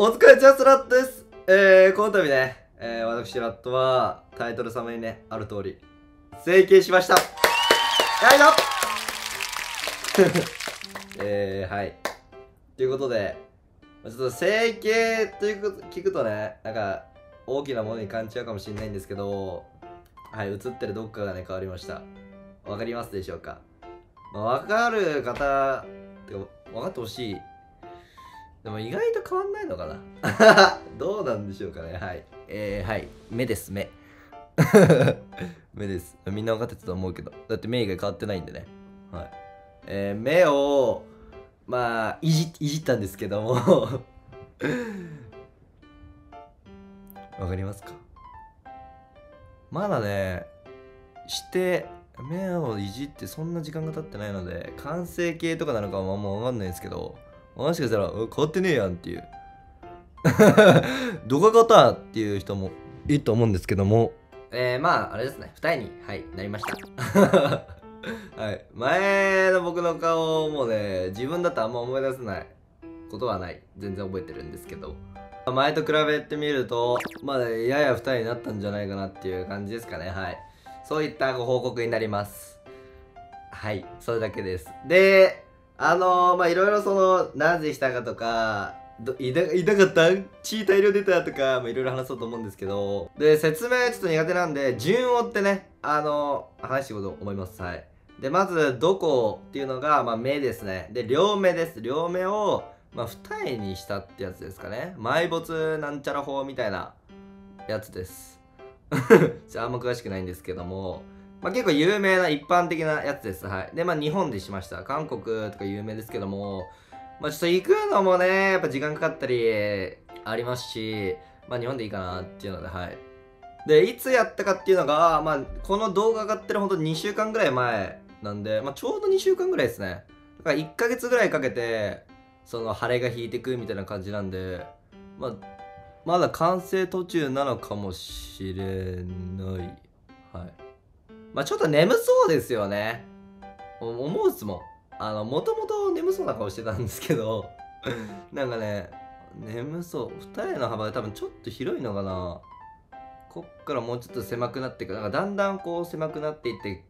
お疲れ、チャンスラットです。この度ね、私ラットはタイトル様にね、ある通り、整形しました。よいしょはい。ということで、ちょっと整形ということ聞くとね、なんか、大きなものに感じちゃうかもしれないんですけど、はい、映ってるどっかがね、変わりました。わかりますでしょうか。まあ、わかる方、てか、わかってほしい。でも意外と変わんないのかなどうなんでしょうかね。はい。はい。目です、目。目です。みんな分かってたと思うけど。だって目以外変わってないんでね。はい。目を、まあ、いじったんですけども。わかりますか？まだね、目をいじってそんな時間が経ってないので、完成形とかなのかはもう分かんないんですけど、もしかしたら変わってねえやんっていうどこが変わったっていう人もいいと思うんですけども、まああれですね、二重に、はい、なりましたはい、前の僕の顔もね、自分だとあんま思い出せないことはない、全然覚えてるんですけど、前と比べてみるとまあやや二重になったんじゃないかなっていう感じですかね。はい、そういったご報告になります。はい、それだけです。で、まあいろいろそのなぜしたかとか、痛かった血大量出たとか、まあいろいろ話そうと思うんですけど、で説明ちょっと苦手なんで順を追ってね、話していこうと思います。はい。で、まずどこっていうのが、まあ、目ですね。で、両目です。両目を、まあ、二重にしたってやつですかね。埋没なんちゃら法みたいなやつですあんま詳しくないんですけども、まあ結構有名な一般的なやつです。はい。で、まあ日本でしました。韓国とか有名ですけども、まあちょっと行くのもね、やっぱ時間かかったりありますし、まあ日本でいいかなっていうので、はい。で、いつやったかっていうのが、まあこの動画上がってるほんと2週間ぐらい前なんで、まあちょうど2週間ぐらいですね。だから1ヶ月ぐらいかけて、その腫れが引いてくみたいな感じなんで、まあまだ完成途中なのかもしれない。はい。まあちょっと眠そうですよね。思うっすもん。もともと眠そうな顔してたんですけど、なんかね、眠そう。二重の幅が多分ちょっと広いのかな。こっからもうちょっと狭くなっていく。なんかだんだんこう狭くなっていって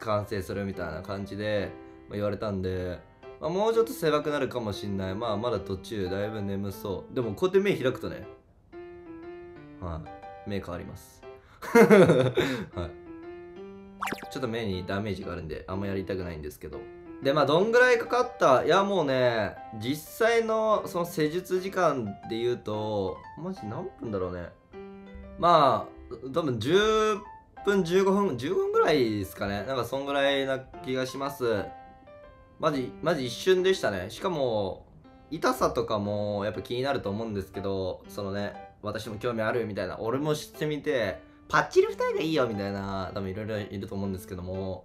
完成するみたいな感じで言われたんで、まあ、もうちょっと狭くなるかもしんない。まあまだ途中、だいぶ眠そう。でもこうやって目開くとね、はい、目変わります。はい。ちょっと目にダメージがあるんであんまやりたくないんですけど。で、まあどんぐらいかかった、いやもうね、実際のその施術時間で言うとマジ何分だろうね。まあ多分10分15分ぐらいですかね。なんかそんぐらいな気がします。マジ一瞬でしたね。しかも痛さとかもやっぱ気になると思うんですけど、そのね、私も興味あるみたいな、俺も知ってみてパッチリ二重がいいよみたいな、多分いろいろいると思うんですけども、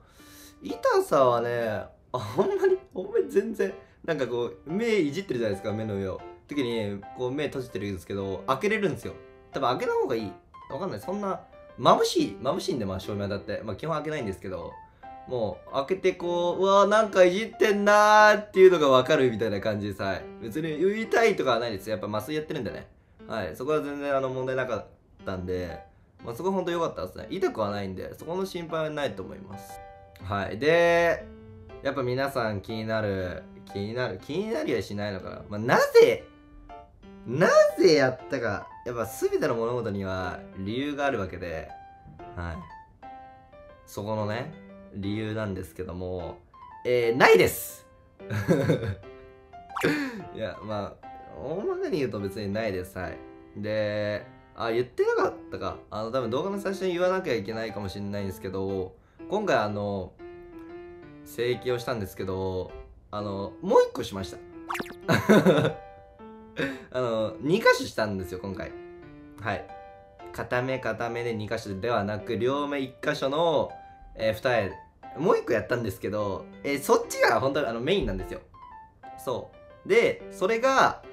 痛さはね、ほんまに全然、なんかこう、目いじってるじゃないですか、目の上を。時に、こう目閉じてるんですけど、開けれるんですよ。多分開けた方がいい。わかんない。そんな、眩しいんで、まあ照明だって。まあ基本開けないんですけど、もう開けてこう、うわーなんかいじってんなーっていうのがわかるみたいな感じです。はい。別に痛いとかはないです。やっぱ麻酔やってるんでね。はい。そこは全然問題なかったんで、まあそこほんと良かったですね。痛くはないんで、そこの心配はないと思います。はい。で、やっぱ皆さん気になりはしないのかな。まあ、なぜやったか。やっぱ全ての物事には理由があるわけで、はい。そこのね、理由なんですけども、ないですいや、まあ、大まかに言うと別にないです。はい。で、言ってなかったか。多分動画の最初に言わなきゃいけないかもしれないんですけど、今回整形をしたんですけど、もう一個しました。2箇所したんですよ、今回。はい。片目で2箇所ではなく、両目1箇所の、二重。もう一個やったんですけど、そっちが本当にメインなんですよ。そう。で、それが、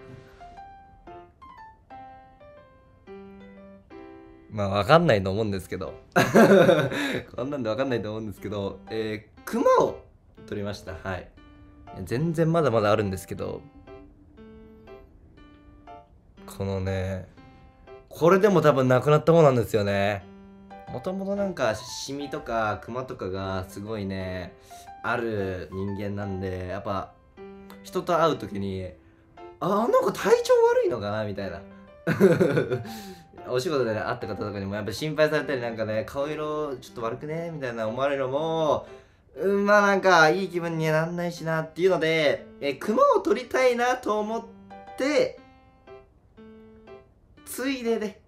まあわかんないと思うんですけどこんなんでわかんないと思うんですけど、クマを取りました。はい。全然まだまだあるんですけど、このね、これでも多分なくなった方なんですよね。もともとなんかシミとかクマとかがすごいねある人間なんで、やっぱ人と会う時になんか体調悪いのかなみたいなお仕事で、ね、会った方とかにもやっぱ心配されたり、なんかね顔色ちょっと悪くねみたいな思われるのも、まあなんかいい気分にはなんないしなっていうので、クマを取りたいなと思ってついでで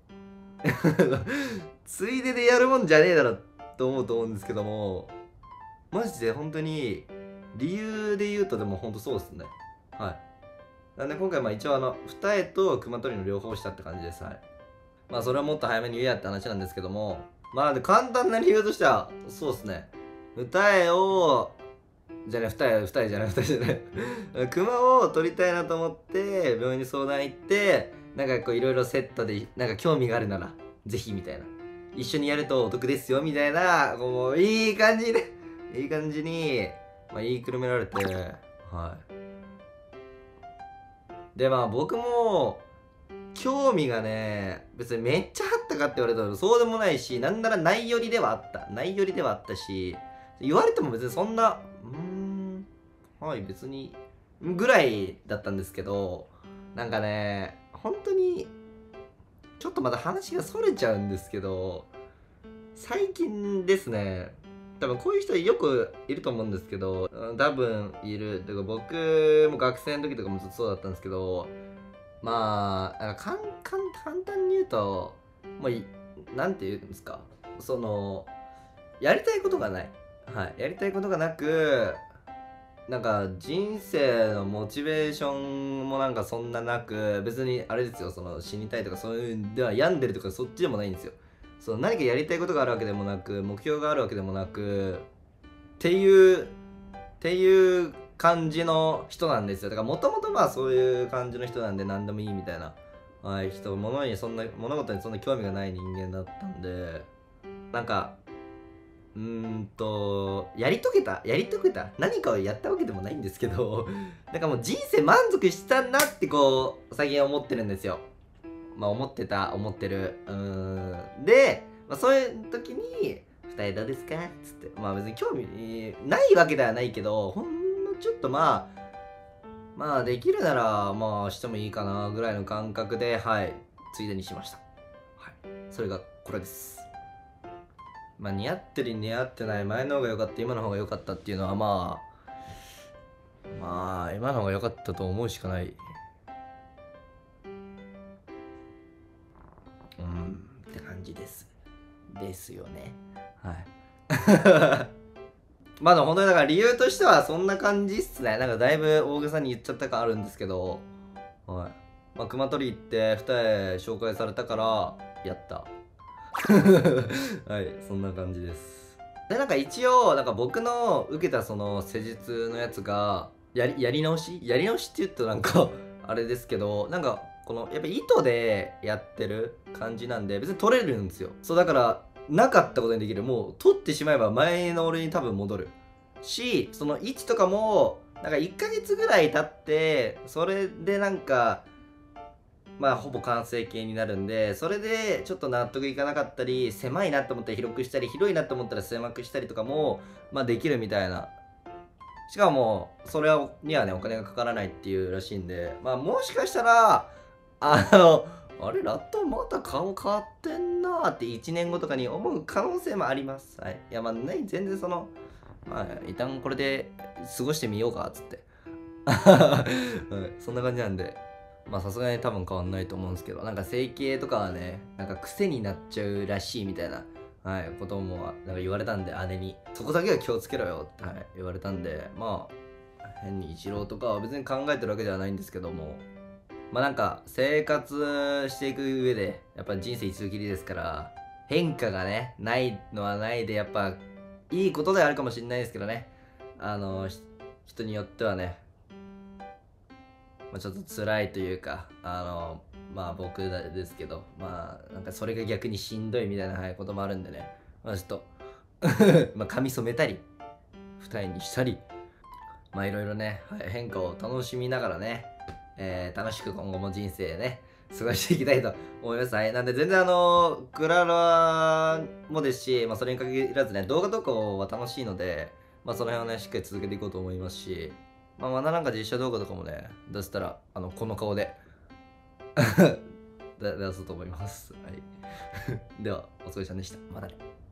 やるもんじゃねえだろと思うと思うんですけども、マジで本当に理由で言うとでも本当そうですね。はい。なんで今回まあ一応二重と熊取りの両方したって感じです。はい。まあそれはもっと早めに言えやって話なんですけども、まあで簡単な理由としてはそうですね。二重をじゃね二重じゃない熊を取りたいなと思って病院に相談行って、なんかこういろいろセットでなんか興味があるならぜひみたいな、一緒にやるとお得ですよみたいな、もういい感じでいい感じに、まあ、言いくるめられて、はい。でまあ僕も興味がね別にめっちゃあったかって言われたらそうでもないし、なんならないよりではあったし、言われても別にそんなはい別にぐらいだったんですけど、なんかね本当にちょっとまた話がそれちゃうんですけど、最近ですね、多分こういう人よくいると思うんですけど、多分いるというか、僕も学生の時とかもずっとそうだったんですけど、まあなんか簡単に言うともうなんて言うんですか、そのやりたいことがない、はい、やりたいことがなく、なんか人生のモチベーションもなんかそんななく、別にあれですよ、その死にたいとかそういうんでは病んでるとかそっちでもないんですよ。その何かやりたいことがあるわけでもなく、目標があるわけでもなくっていう感じの人なんですよ。だからもともとまあそういう感じの人なんで、何でもいいみたいな、はい、物事にそんな興味がない人間だったんで、なんかやり遂げた何かをやったわけでもないんですけどなんかもう人生満足したなってこう最近思ってるんですよ。まあ思ってる。で、まあ、そういう時に「二重どうですか？」っつって、まあ別に興味ないわけではないけど、ほんのちょっとまあできるならまあしてもいいかなぐらいの感覚で、はい、ついでにしました。はい、それがこれです。まあ似合ってる似合ってない、前の方が良かった今の方が良かったっていうのはまあ今の方が良かったと思うしかない、って感じですよね。はい。まだ本当にだから理由としてはそんな感じっすね。なんかだいぶ大げさに言っちゃった感あるんですけど、はい、まあ熊取り行って二重紹介されたからやったはい、そんな感じです。でなんか一応なんか僕の受けたその施術のやつがやり直しって言うとなんかあれですけど、なんかこのやっぱ糸でやってる感じなんで別に取れるんですよ。そうだからなかったことにできる、もう取ってしまえば前の俺に多分戻るし、その位置とかもなんか1ヶ月ぐらい経ってそれでなんかまあほぼ完成形になるんで、それでちょっと納得いかなかったり、狭いなと思ったら広くしたり、広いなと思ったら狭くしたりとかもまあできるみたいな。しかもそれにはねお金がかからないっていうらしいんで、まあもしかしたらあれラットまた顔変わってんなーって1年後とかに思う可能性もあります。はい。いやまあね、全然そのまあ一旦これで過ごしてみようかっつって、はい、そんな感じなんで。まあさすがに多分変わんないと思うんですけど、なんか整形とかはねなんか癖になっちゃうらしいみたいな、はい、こともなんか言われたんで、姉にそこだけは気をつけろよって、はい、言われたんで、まあ変にイチローとかは別に考えてるわけではないんですけども、まあなんか生活していく上でやっぱ人生一度きりですから、変化がねないのはないで、やっぱいいことではあるかもしれないですけどね、人によってはねちょっと辛いというか、まあ僕ですけど、まあなんかそれが逆にしんどいみたいなこともあるんでね、まあちょっとまあ髪染めたり二重にしたり、まあいろいろね、はい、変化を楽しみながらね、楽しく今後も人生ね、過ごしていきたいと思います。はい。なんで全然クララもですし、まあそれに限らずね、動画投稿は楽しいので、まあその辺をね、しっかり続けていこうと思いますし、まあまだなんか実写動画とかもね、出せたら、この顔で出そうと思います。はい。では、お疲れ様でした。またね。